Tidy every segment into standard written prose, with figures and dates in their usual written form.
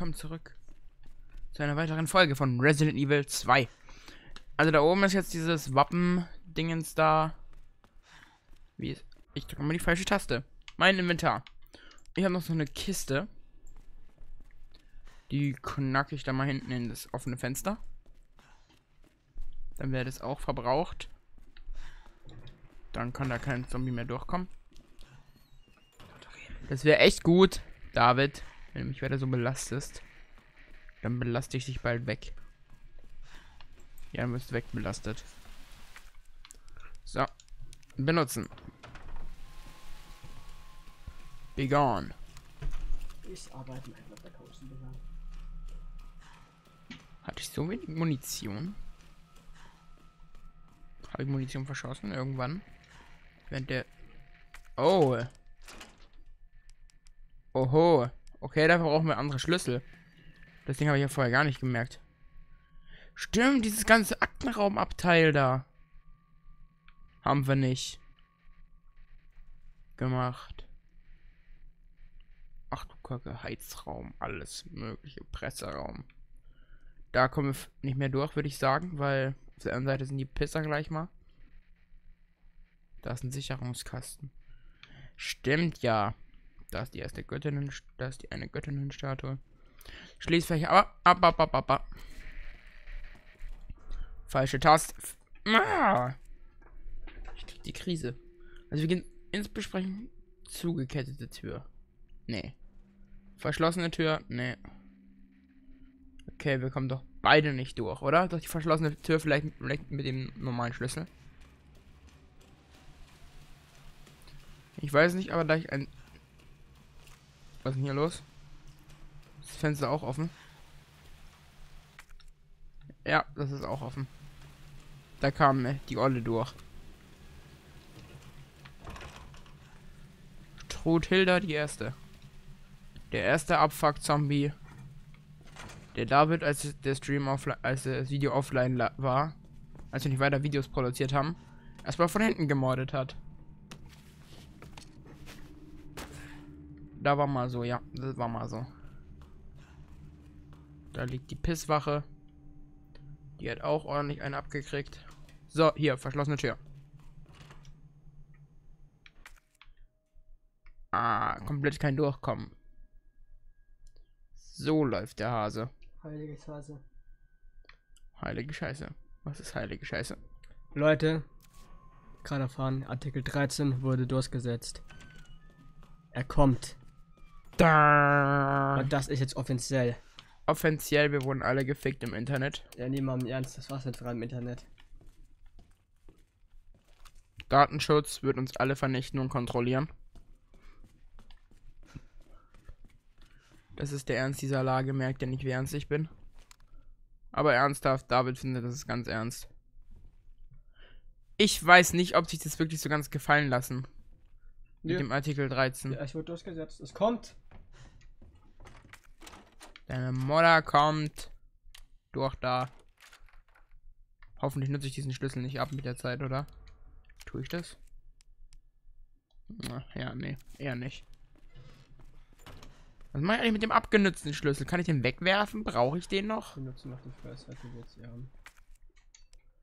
willkommen zurück zu einer weiteren Folge von Resident Evil 2. Also da oben ist jetzt dieses Wappen-Dingens da. Wie ist... Ich drücke mal die falsche Taste. Mein Inventar. Ich habe noch so eine Kiste. Die knacke ich da mal hinten in das offene Fenster. Dann wäre das auch verbraucht. Dann kann da kein Zombie mehr durchkommen. Das wäre echt gut, David. Wenn du mich weiter so belastest, dann belaste ich dich bald weg. Ja, du wirst wegbelastet. So. Benutzen. Begone. Ich arbeite mit Edward Coachen. Hatte ich so wenig Munition? Habe ich Munition verschossen irgendwann? Während der... Oh. Oho. Okay, dafür brauchen wir andere Schlüssel. Das Ding habe ich ja vorher gar nicht gemerkt. Stimmt, dieses ganze Aktenraumabteil da. Haben wir nicht gemacht. Ach du Kacke, Heizraum, alles mögliche, Presseraum. Da kommen wir nicht mehr durch, würde ich sagen, weil auf der anderen Seite sind die Pisser gleich mal. Da ist ein Sicherungskasten. Stimmt ja. Da ist die erste Göttin, da ist die eine Göttinnenstatue. Schließfläche, aber, falsche Taste. Ah! Ich krieg die Krise. Also wir gehen ins Besprechen. Zugekettete Tür. Nee. Verschlossene Tür. Nee. Okay, wir kommen doch beide nicht durch, oder? Doch die verschlossene Tür vielleicht mit dem normalen Schlüssel. Ich weiß nicht, aber da ich ein... Was ist denn hier los? Das Fenster auch offen. Ja, das ist auch offen. Da kam die Olle durch. Truthilda, die erste. Der erste Abfuck-Zombie. Der David, als der Stream offline, als das Video offline war, als wir nicht weiter Videos produziert haben, erstmal von hinten gemordet hat. Da war mal so, ja. Das war mal so. Da liegt die Pisswache. Die hat auch ordentlich einen abgekriegt. So, hier, verschlossene Tür. Ah, komplett kein Durchkommen. So läuft der Hase. Heilige Scheiße. Heilige Scheiße. Was ist heilige Scheiße? Leute, gerade erfahren, Artikel 13 wurde durchgesetzt. Er kommt. Da. Und das ist jetzt offiziell. Offiziell, wir wurden alle gefickt im Internet. Ja, niemandem ernst, das war's jetzt gerade im Internet. Datenschutz wird uns alle vernichten und kontrollieren. Das ist der Ernst dieser Lage, merkt ihr nicht, wie ernst ich bin. Aber ernsthaft, David findet, das ist ganz ernst. Ich weiß nicht, ob sich das wirklich so ganz gefallen lassen. Mit dem Artikel 13. Ja, ich wurde durchgesetzt. Es kommt. Deine Mutter kommt. Durch da. Hoffentlich nutze ich diesen Schlüssel nicht ab mit der Zeit, oder? Tue ich das? Na, ja, nee. Eher nicht. Was mache ich eigentlich mit dem abgenützten Schlüssel? Kann ich den wegwerfen? Brauche ich den noch? Wir nutzen noch die First Seite jetzt, ja.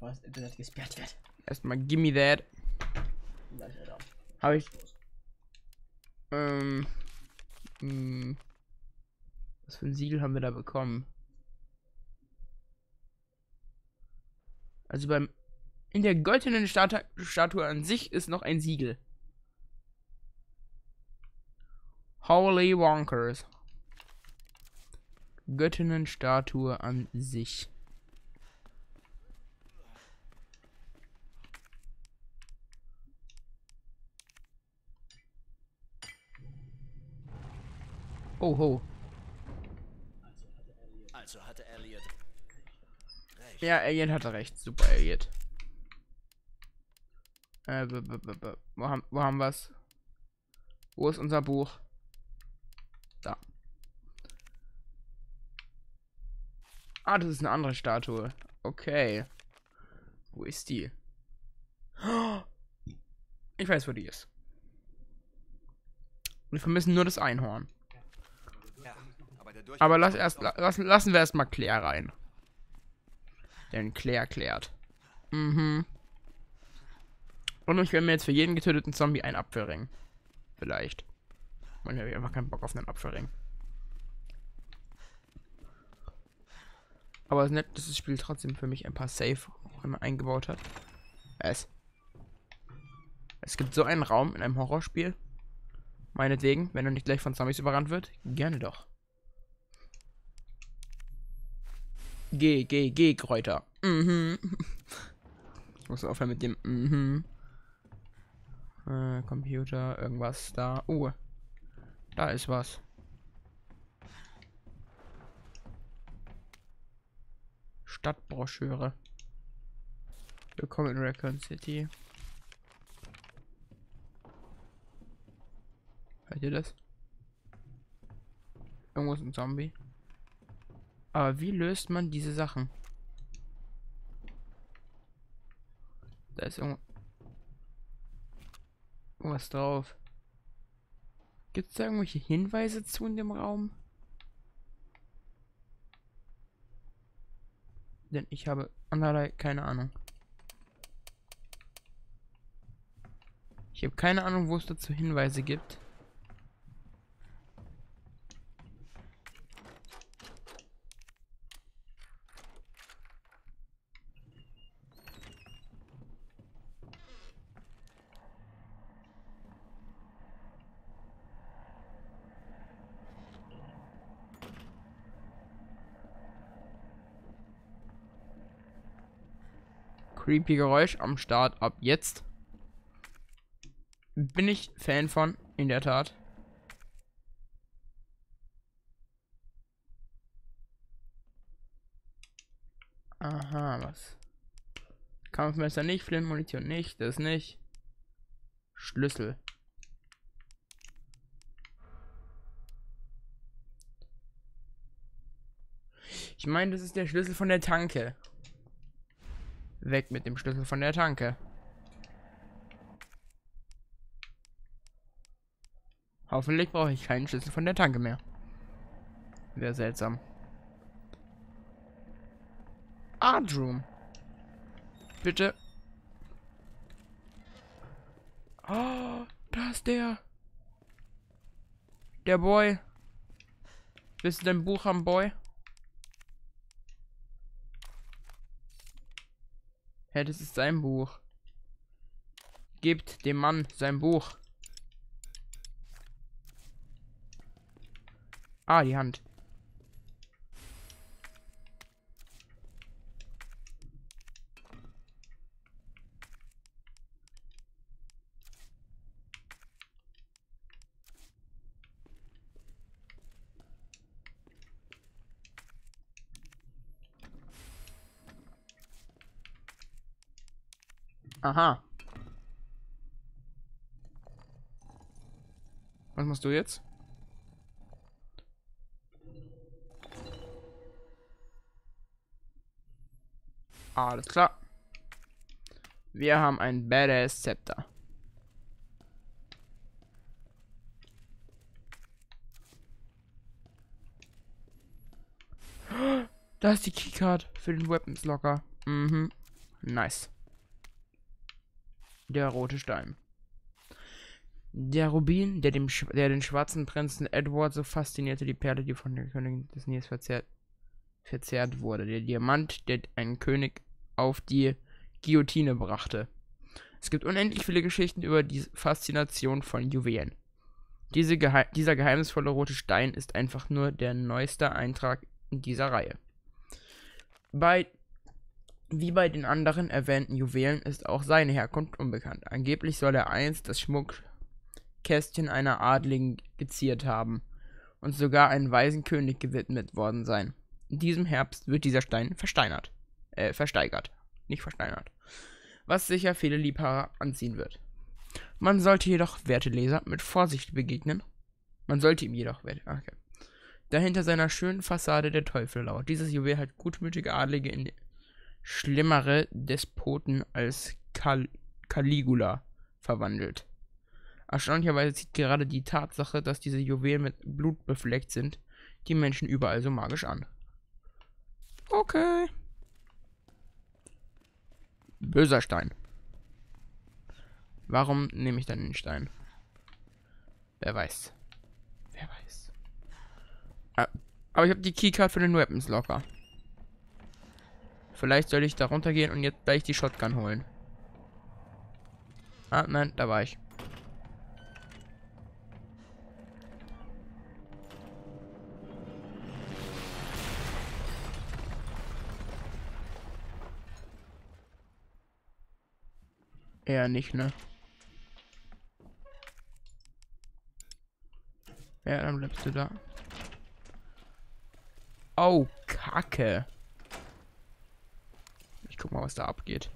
Was? Internet gesperrt wird. Erstmal gimme that. Habe ich... Was für ein Siegel haben wir da bekommen? Also beim... In der goldenen Statue an sich ist noch ein Siegel. Holy Wonkers. Göttinnenstatue an sich. Oh ho. Also hatte Elliot recht. Ja, Elliot hatte recht. Super, Elliot. Wo haben wir's? Wo ist unser Buch? Da. Ah, das ist eine andere Statue. Okay. Wo ist die? Ich weiß, wo die ist. Wir vermissen nur das Einhorn. Aber lassen wir erstmal Claire rein. Denn Claire klärt. Mhm. Und ich werde mir jetzt für jeden getöteten Zombie einen Apfelring. Vielleicht. Manchmal habe ich einfach keinen Bock auf einen Apfelring. Aber es ist nett, dass das Spiel trotzdem für mich ein paar Safe-Räume eingebaut hat. Es gibt so einen Raum in einem Horrorspiel. Meinetwegen, wenn er nicht gleich von Zombies überrannt wird, gerne doch. Geh, Kräuter. Mhm. Ich muss aufhören mit dem mhm. Computer, irgendwas da. Da ist was. Stadtbroschüre. Willkommen in Raccoon City. Hört ihr das? Irgendwo ist ein Zombie. Aber wie löst man diese Sachen? Da ist irgendwas drauf. Gibt es da irgendwelche Hinweise zu in dem Raum? Denn ich habe allerlei keine Ahnung. Ich habe keine Ahnung, wo es dazu Hinweise gibt. Creepy Geräusch am Start ab jetzt. Bin ich Fan von, in der Tat. Aha, was? Kampfmesser nicht, Flintmunition nicht, das nicht. Schlüssel. Ich meine, das ist der Schlüssel von der Tanke. Weg mit dem Schlüssel von der Tanke. Hoffentlich brauche ich keinen Schlüssel von der Tanke mehr. Wäre seltsam. Art Room. Bitte. Oh, da ist der. Der Boy. Willst du dein Buch haben, Boy? Hey, das ist sein Buch. Gebt dem Mann sein Buch. Ah, die Hand. Aha. Was machst du jetzt? Alles klar. Wir haben ein badass Zepter. Da ist die Keycard für den Weapons Locker. Mhm. Nice. Der rote Stein. Der Rubin, der den schwarzen Prinzen Edward so faszinierte, die Perle, die von der Königin des Nils verzehrt wurde. Der Diamant, der einen König auf die Guillotine brachte. Es gibt unendlich viele Geschichten über die Faszination von Juwelen. Dieser geheimnisvolle rote Stein ist einfach nur der neueste Eintrag in dieser Reihe. Wie bei den anderen erwähnten Juwelen ist auch seine Herkunft unbekannt. Angeblich soll er einst das Schmuckkästchen einer Adligen geziert haben und sogar einem weisen König gewidmet worden sein. In diesem Herbst wird dieser Stein versteigert. Nicht versteinert. Was sicher viele Liebhaber anziehen wird. Man sollte jedoch Werteleser mit Vorsicht begegnen. Man sollte ihm jedoch okay. Da hinter seiner schönen Fassade der Teufel lauert. Dieses Juwel hat gutmütige Adlige in schlimmere Despoten als Caligula verwandelt. Erstaunlicherweise zieht gerade die Tatsache, dass diese Juwelen mit Blut befleckt sind, die Menschen überall so magisch an. Okay. Böser Stein. Warum nehme ich dann den Stein? Wer weiß. Wer weiß. Aber ich habe die Keycard für den Weapons Locker. Vielleicht soll ich da runtergehen und jetzt gleich die Shotgun holen. Ah, nein, da war ich. Eher nicht, ne? Ja, dann bleibst du da. Oh, Kacke. Ich guck mal, was da abgeht.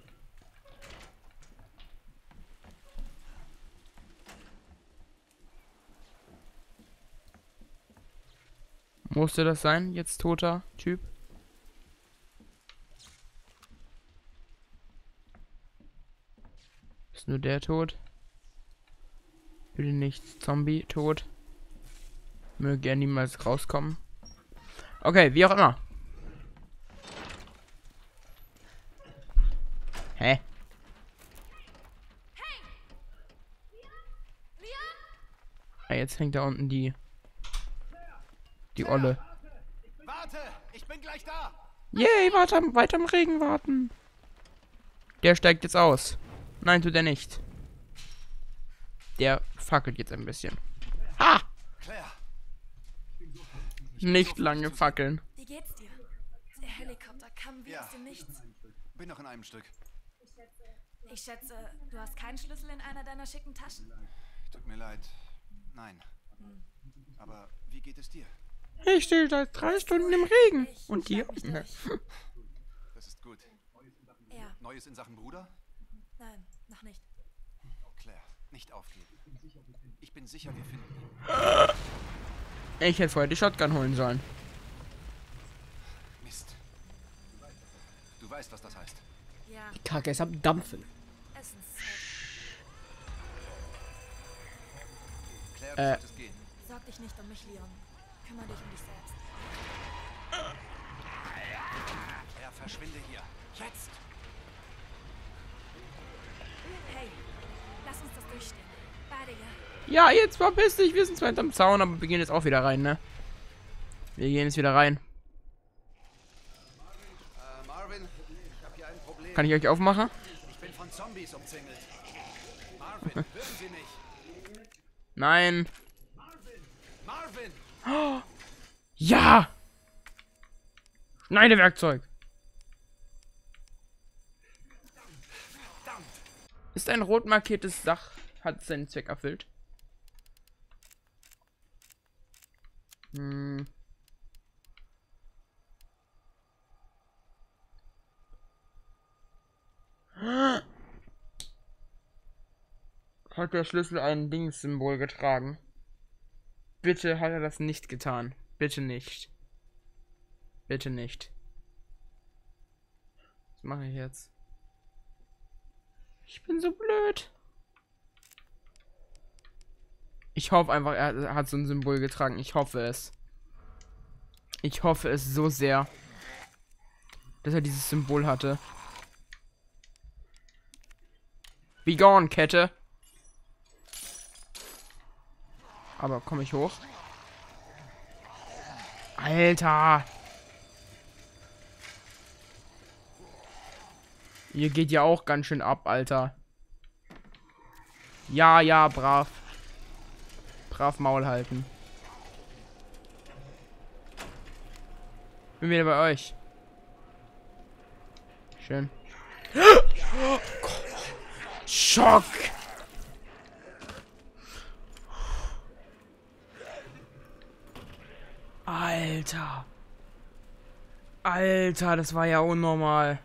Musste das sein, jetzt toter Typ? Ist nur der tot? Bitte nicht Zombie tot. Möge er niemals rauskommen. Okay, wie auch immer. Hä? Ja, jetzt hängt da unten die Olle. Warte, ich bin gleich da. Yay, warte, weiter im Regen warten. Der steigt jetzt aus. Nein, tut er nicht. Der fackelt jetzt ein bisschen. Ha! Claire. Nicht lange fackeln. Wie geht's dir? Der Helikopter kam wie aus dem Nichts. Bin noch in einem Stück. Ich schätze, du hast keinen Schlüssel in einer deiner schicken Taschen. Tut mir leid. Nein. Aber wie geht es dir? Ich stehe seit 3 Stunden im Regen. Und dir? Das ist gut. Ja. Neues in Sachen Bruder? Nein, noch nicht. Claire, nicht aufgeben. Ich bin sicher, wir finden ihn. Ich hätte vorher die Shotgun holen sollen. Mist. Du weißt, was das heißt. Ja. Kacke, es am Dampfen. Claire, du solltest gehen. Sorg dich nicht um mich, Leon. Kümmere dich um dich selbst. Claire, verschwinde hier. Jetzt! Hey, lass uns das durchstehen. Beide, ja. Ja, jetzt verpiss dich. Wir sind zwar hinterm Zaun, aber wir gehen jetzt auch wieder rein, ne? Wir gehen jetzt wieder rein. Marvin, ich hab hier ein Problem. Kann ich euch aufmachen? Ich bin von Zombies umzingelt. Marvin, würden Sie mich? Nein. Marvin! Oh, ja! Schneidewerkzeug! Ist ein rot markiertes Dach, hat seinen Zweck erfüllt. Hm. Hat der Schlüssel ein Dings-Symbol getragen? Bitte hat er das nicht getan. Bitte nicht. Bitte nicht. Was mache ich jetzt? Ich bin so blöd. Ich hoffe einfach, er hat so ein Symbol getragen. Ich hoffe es. Ich hoffe es so sehr, dass er dieses Symbol hatte. Be gone, Kette. Aber komme ich hoch? Alter. Ihr geht ja auch ganz schön ab, Alter. Ja, ja, brav. Brav Maul halten. Bin wieder bei euch. Schön. Oh Gott. Schock. Alter. Alter, das war ja unnormal.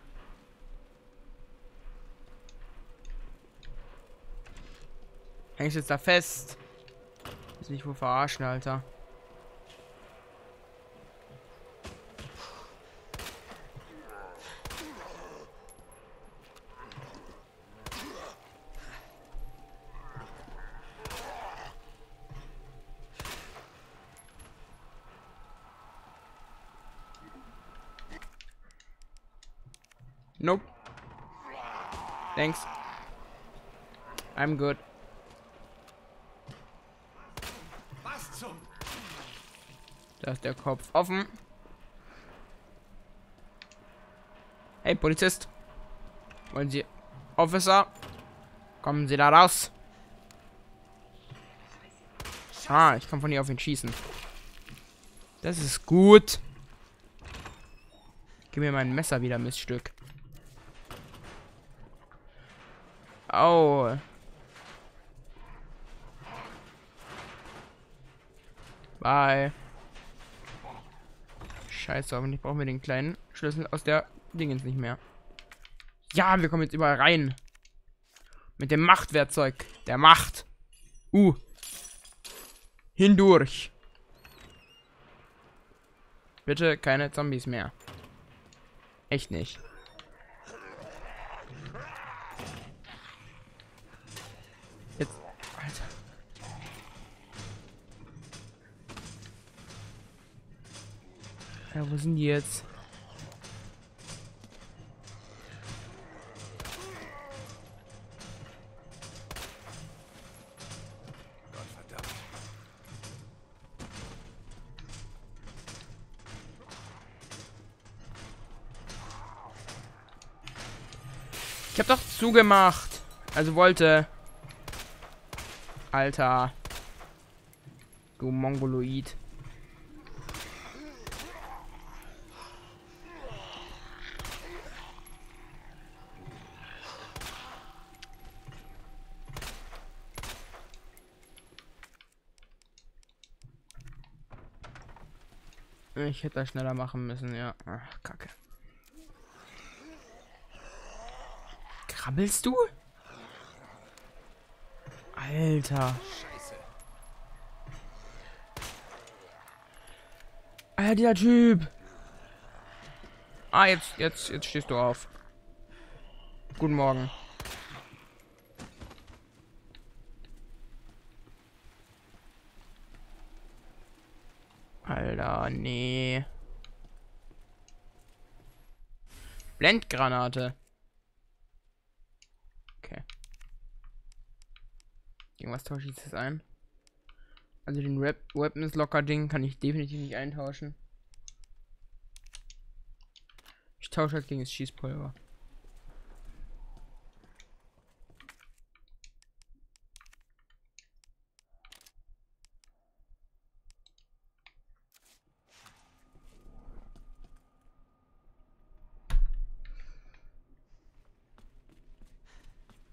Hängst jetzt da fest? Ist nicht wohl verarschen, Alter. Nope. Thanks. I'm good. Was zum? Da ist der Kopf offen. Hey, Polizist. Wollen Sie... Officer? Kommen Sie da raus. Ah, ich kann von hier auf ihn schießen. Das ist gut. Gib mir mein Messer wieder, Miststück. Au. Bye. Scheiße, aber nicht brauchen wir den kleinen Schlüssel aus der Dingens nicht mehr. Ja, wir kommen jetzt überall rein. Mit dem Machtwerkzeug. Der Macht. Hindurch. Bitte keine Zombies mehr. Echt nicht. Jetzt. Alter. Ja, wo sind die jetzt? Ich hab doch zugemacht. Also wollte. Alter. Du Mongoloid. Ich hätte das schneller machen müssen, ja. Ach, Kacke. Krabbelst du? Alter. Scheiße. Alter, dieser Typ. Ah, jetzt stehst du auf. Guten Morgen. Alter, nee. Blendgranate. Was tausche ich jetzt ein? Also den Weapons Locker Ding kann ich definitiv nicht eintauschen. Ich tausche halt gegen das Schießpulver.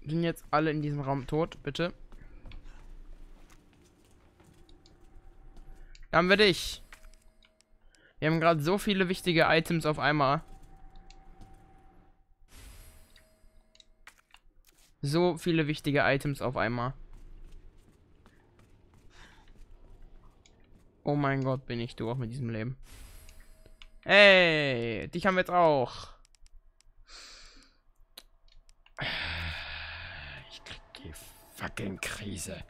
Sind jetzt alle in diesem Raum tot, bitte? Haben wir dich. Wir haben gerade so viele wichtige Items auf einmal. So viele wichtige Items auf einmal. Oh mein Gott, bin ich durch mit diesem Leben. Hey, dich haben wir jetzt auch. Ich krieg die fucking Krise.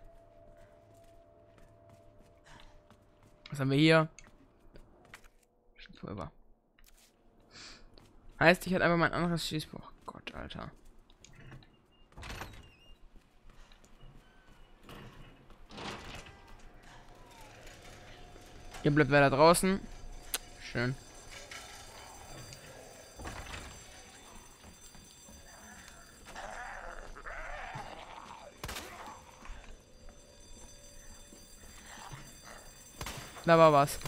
Was haben wir hier? Schießpulver. Heißt, ich hatte einfach mein anderes Schießpulver. Oh Gott, Alter. Ihr bleibt wer da draußen. Schön. Da war was.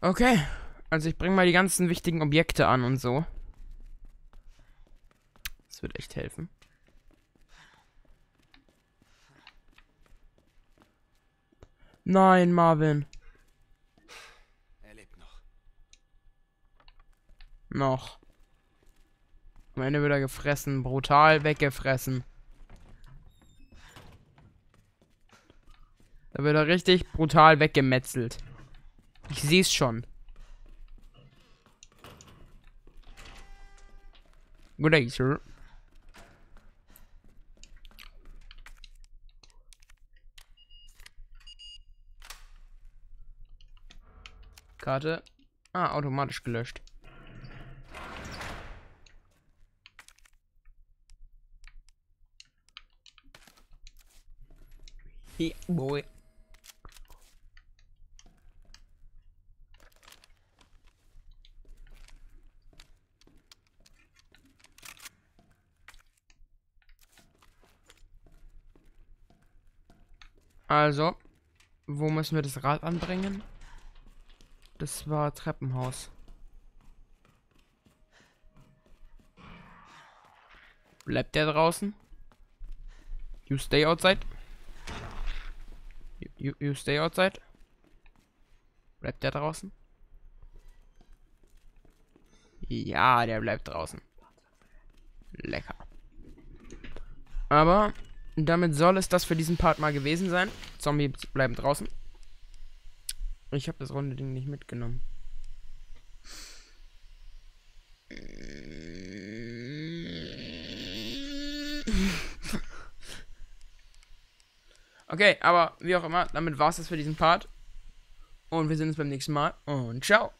Okay. Also ich bringe mal die ganzen wichtigen Objekte an und so. Das wird echt helfen. Nein, Marvin. Er lebt noch. Noch. Am Ende wird er gefressen. Brutal weggefressen. Da wird er richtig brutal weggemetzelt. Ich sehe es schon. Good day, Sir. Karte. Ah, automatisch gelöscht. Hey, boy. Also, wo müssen wir das Rad anbringen? Das war Treppenhaus. Bleibt der draußen? You stay outside. You stay outside. Bleibt der draußen? Ja, der bleibt draußen. Lecker. Aber damit soll es das für diesen Part mal gewesen sein. Zombies bleiben draußen. Ich habe das runde Ding nicht mitgenommen. Okay, aber wie auch immer, damit war es das für diesen Part. Und wir sehen uns beim nächsten Mal. Und ciao.